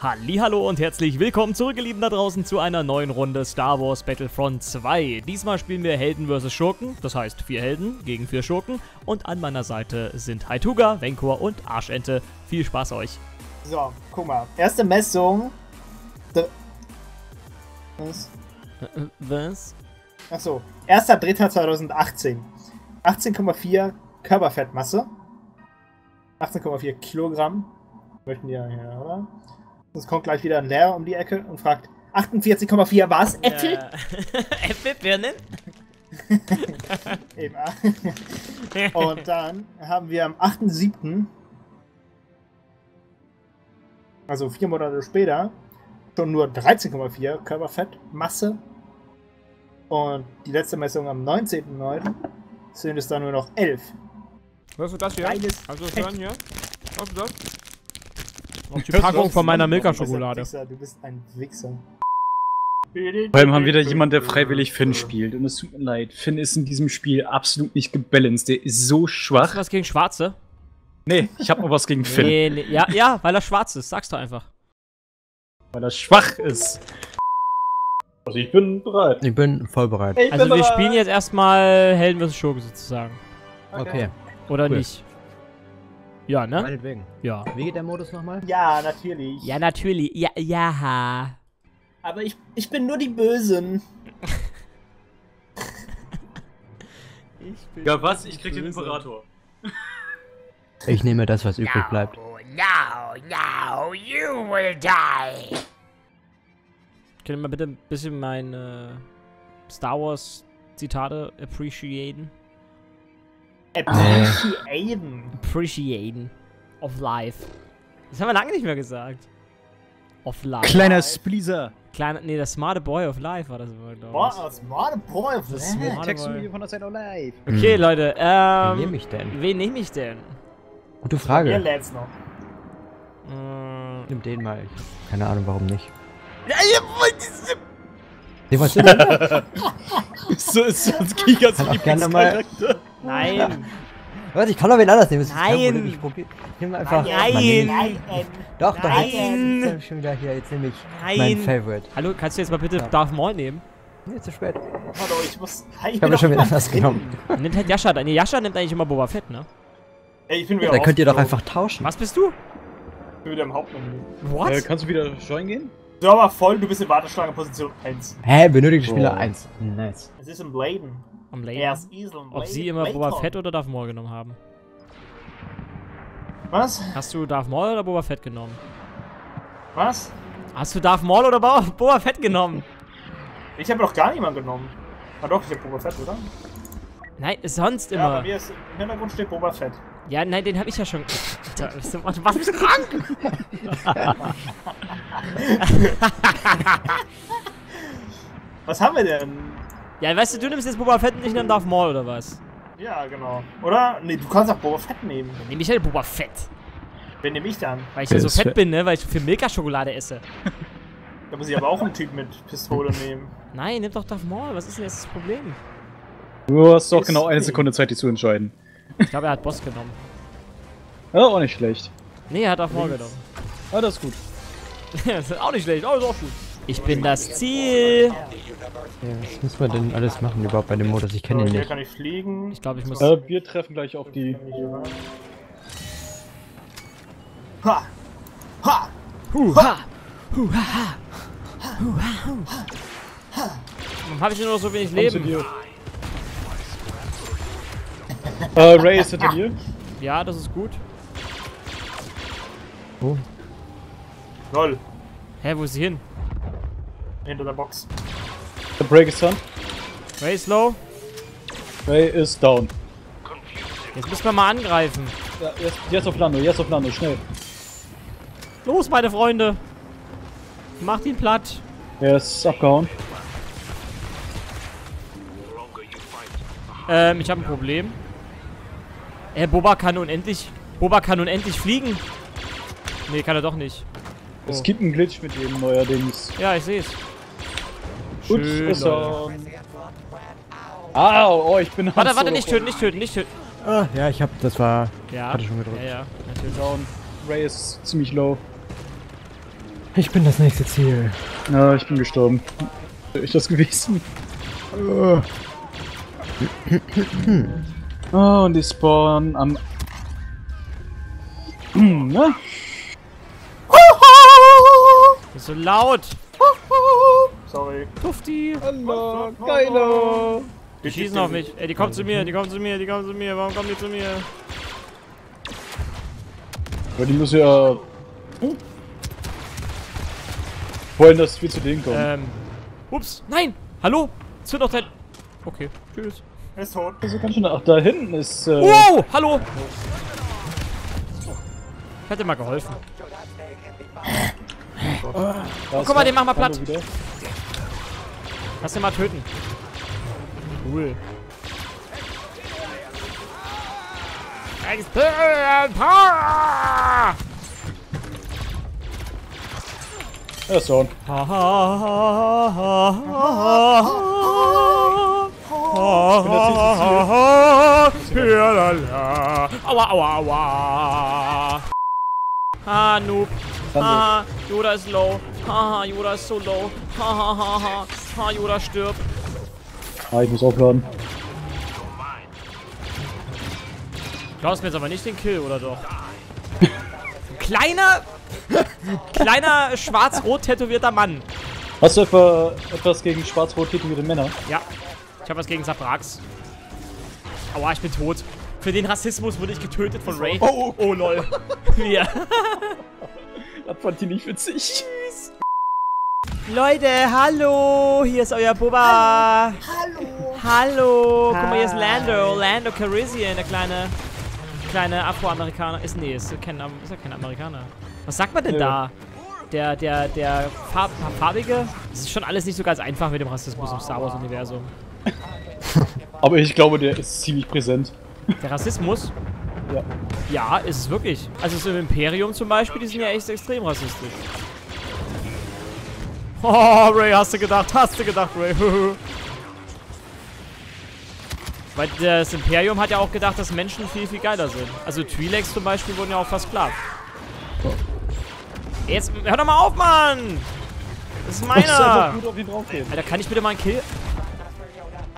Hallihallo und herzlich willkommen zurück, ihr Lieben da draußen, zu einer neuen Runde Star Wars Battlefront 2. Diesmal spielen wir Helden vs. Schurken, das heißt 4 Helden gegen 4 Schurken. Und an meiner Seite sind Haituga, Venkor und Arschente. Viel Spaß euch. So, guck mal. Erste Messung. Was? Achso. 1.3.2018. 18,4 Körperfettmasse. 18,4 Kilogramm. Möchten wir ja, oder? Sonst kommt gleich wieder ein Lehrer um die Ecke und fragt, 48,4 war's, Äpfel? Ja. Äpfel, Birnen? Eben. Und dann haben wir am 8.7., also 4 Monate später, schon nur 13,4 Körperfettmasse. Und die letzte Messung am 19.9. sind es dann nur noch 11. Hörst du das hier? Also das hören hier? Hörst du das? Auf die Packung von meiner Milka-Schokolade. Du bist ein Wichser. Vor allem haben wir da jemanden, der freiwillig Finn spielt. Und es tut mir leid. Finn ist in diesem Spiel absolut nicht gebalanced. Der ist so schwach. Hast du was gegen Schwarze? Nee, ich hab noch was gegen Finn. Nee. Ja, weil er schwarz ist. Sag's doch einfach. Weil er schwach ist. Also ich bin bereit. Ich bin voll bereit. Also wir spielen jetzt erstmal Helden vs. Schurken sozusagen. Okay. Oder nicht? Ja, ne? Meinetwegen. Ja. Wie geht der Modus nochmal? Ja, natürlich. Ja, natürlich. Ja. Aber ich bin nur die Bösen. Was? Ich krieg den Imperator. Ich nehme das, was übrig bleibt. No, you will die. Können wir bitte ein bisschen meine Star Wars Zitate appreciaten? Appreciaten. Of life. Das haben wir lange nicht mehr gesagt. Of life. Kleiner Spleezer. Nee, der smarte Boy of life war das immer, glaube ich. Smarte Boy of life. Texten wir von der Zeit of life. Okay, Leute, wen nehme ich denn? Gute Frage. Wer lädt's noch? Nimm den mal. Keine Ahnung, warum nicht. Nee, was ist denn? So ist das Kikas Lieblingscharakter. Nein. Warte, ich kann doch wen anders nehmen. Nein. Ich nehme einfach... Nein. Doch. Jetzt schon wieder hier. Jetzt nehme ich mein Favorite. Hallo, kannst du jetzt mal bitte Darth Maul nehmen? Nee, zu spät. Hallo, ich muss... Ich habe schon wieder anders genommen. Nimmt halt Yasha. Nee, Yasha nimmt eigentlich immer Boba Fett, ne? Ey, ich bin wieder... Da könnt ihr doch einfach tauschen. Was bist du? Ich bin wieder im Hauptmenü. What? Kannst du wieder join gehen? Server voll, du bist in Warteschlange Position 1. Hä, benötigte Spieler 1. Nice. Es ist im Bladen. Am Laden? Ja, ob sie immer Boba Fett oder Darth Maul genommen haben? Was? Hast du Darth Maul oder Boba Fett genommen? Was? Hast du Darth Maul oder Boba Fett genommen? Ich habe doch gar niemanden genommen. Ah doch, ich hab Boba Fett, oder? Nein, sonst immer. Ja, bei mir ist, im Hintergrund steht Boba Fett. Ja, nein, den habe ich ja schon... Alter, was bist du krank? Was haben wir denn? Ja, weißt du, du nimmst jetzt Boba Fett und ich nehme Darth Maul, oder was? Ja, genau. Oder? Nee, du kannst auch Boba Fett nehmen. Dann nehme ich halt Boba Fett. Wen nehme ich dann? Weil ich ja so fett bin, ne? Weil ich viel Milka-Schokolade esse. Da muss ich aber auch einen Typ mit Pistole nehmen. Nein, nimm doch Darth Maul. Was ist denn jetzt das Problem? Du hast doch genau eine Sekunde Zeit, dich zu entscheiden. Ich glaube, er hat Boss genommen. Ja, auch nicht schlecht. Nee, er hat Darth Maul genommen. Ah, das ist gut. Das ist auch nicht schlecht. Oh, das ist auch gut. Ich bin das Ziel! Ja, was muss man denn alles machen überhaupt bei dem Modus? Ich kenne ihn nicht. Kann ich fliegen? Ich glaube, ich muss... wir treffen gleich auf die... Ha! Ha! Hu! Ha! Hu! Ha! Ha! Hu! Ha! Ha! Warum hab ich nur noch so wenig Leben? Ray ist hinter dir. Ja, das ist gut. Oh. Lol. Hä, wo ist sie hin? Hinter der Box. The break is done. Ray is low. Ray is down. Jetzt müssen wir mal angreifen. Ja, jetzt auf Lando, schnell. Los, meine Freunde. Macht ihn platt. Er ist abgehauen. Ich habe ein Problem. Boba kann unendlich fliegen. Nee, kann er doch nicht. Oh. Es gibt einen Glitch mit dem neuerdings. Ja, ich seh's. Ups, ist er. Au, oh, ich bin... Warte, nicht töten. Ah, ja, hatte schon gedrückt. Ja, natürlich. Down. Ray ist ziemlich low. Ich bin das nächste Ziel. Ah, ich bin gestorben. Wäre ich das gewesen? Oh, und die spawnen am... Ne? Ist so laut! Sorry. Tufti! Hallo! Geiler! Die schießen auf mich! Ey, die kommen zu mir! Die kommen zu mir! Die kommen zu mir! Warum kommen die zu mir? Weil die müssen ja... wollen, dass wir zu denen kommen. Ups! Nein! Hallo! Es wird noch Zeit... Okay, tschüss. Er ist tot. Also ganz schön... Ach, da hinten ist... Wow! Hallo! Ich hätte mal geholfen. Oh, guck mal, den machen wir platt. Lass den mal töten. Cool. Power! Er ist down. Aua, aua, aua. Ah, Noob. Haha, Yoda ist low. Haha, Yoda ist so low. Haha, haha, ha, Yoda stirbt. Ah, ich muss aufladen. Du glaubst mir jetzt aber nicht den Kill, oder doch? Kleiner, kleiner schwarz-rot tätowierter Mann. Hast du etwa etwas gegen schwarz-rot tätowierte Männer? Ja, ich habe was gegen Sabrax. Aua, ich bin tot. Für den Rassismus wurde ich getötet von Raiden. Oh, oh, oh, lol. Ja. Das fand ich nicht witzig. Tschüss. Leute, hallo. Hier ist euer Boba. Hallo. Hallo. Guck mal, hier ist Lando. Lando Calrissian, der kleine Afroamerikaner. Ist, nee, ist ja kein Amerikaner. Was sagt man denn da? Der farbige? Das ist schon alles nicht so ganz einfach mit dem Rassismus im Star Wars Universum. Aber ich glaube, der ist ziemlich präsent. Der Rassismus? Ja. Ja, ist es wirklich. Also so im Imperium zum Beispiel, die sind ja echt extrem rassistisch. Oh, Ray, hast du gedacht, Ray. Weil das Imperium hat ja auch gedacht, dass Menschen viel, viel geiler sind. Also Twi'leks zum Beispiel wurden ja auch versklavt. Oh. Jetzt, hör doch mal auf, Mann! Das ist meiner! Das ist gut, ob ihn draufgehen. Alter, kann ich bitte mal einen Kill...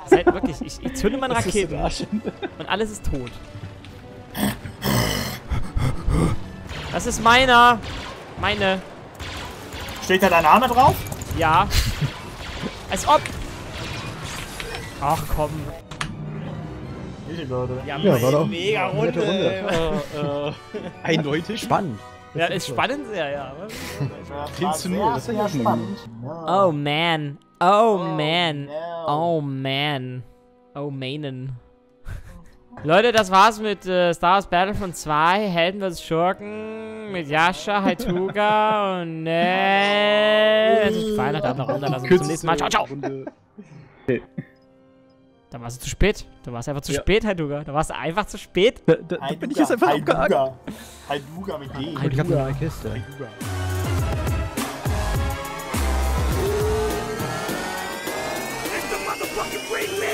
Seid wirklich, ich zünde meine Raketen. Und alles ist tot. Das ist meiner. Meine. Steht da dein Name drauf? Ja. Als ob. Ach komm. Ja, war mega Runde. Eindeutig. Spannend. Ja, ist spannend sehr, ja. Findest du nur? Das ist ja spannend. Oh man. Oh man. Oh man. Oh manen. Leute, das war's mit Star Wars Battlefront 2. Helden vs. Schurken mit Yasha, Haituga und es ist Weihnachten noch runter. Also bis zum nächsten Mal. Ciao, ciao. Okay. Da warst du zu spät. Da warst du einfach zu spät, Haituga. Da warst du einfach zu spät. Da bin ich jetzt einfach abgehakt. Haituga mit D. Ich hab eine neue Kiste. Wait, wait.